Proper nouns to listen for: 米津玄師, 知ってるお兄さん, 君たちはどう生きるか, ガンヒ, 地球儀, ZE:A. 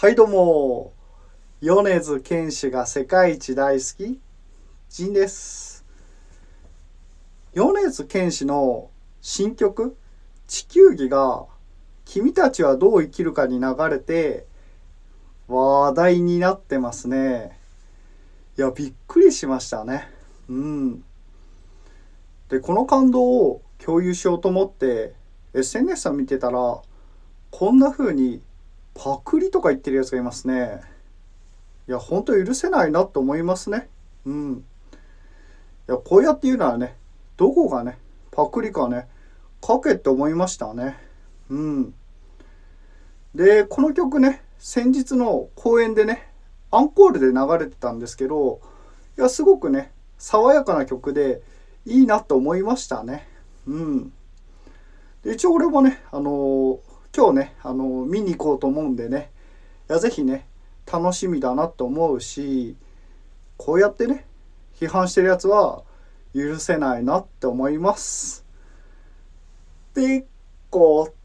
はいどうも、米津玄師が世界一大好き仁です。米津玄師の新曲「地球儀」が「君たちはどう生きるか」に流れて話題になってますね。いや、びっくりしましたね。で、この感動を共有しようと思って SNS を見てたら、こんな風にパクリとか言ってるやつがいますね。いや、ほんと許せないなと思いますね。いや、こうやって言うならね、どこがね、パクリかね、書けって思いましたね。で、この曲ね、先日の公演でね、アンコールで流れてたんですけど、いや、すごくね、爽やかな曲でいいなと思いましたね。で、一応俺もね、今日ね、見に行こうと思うんでね、いや、ぜひね、楽しみだなと思うし、こうやってね、批判してるやつは許せないなって思います。ってことで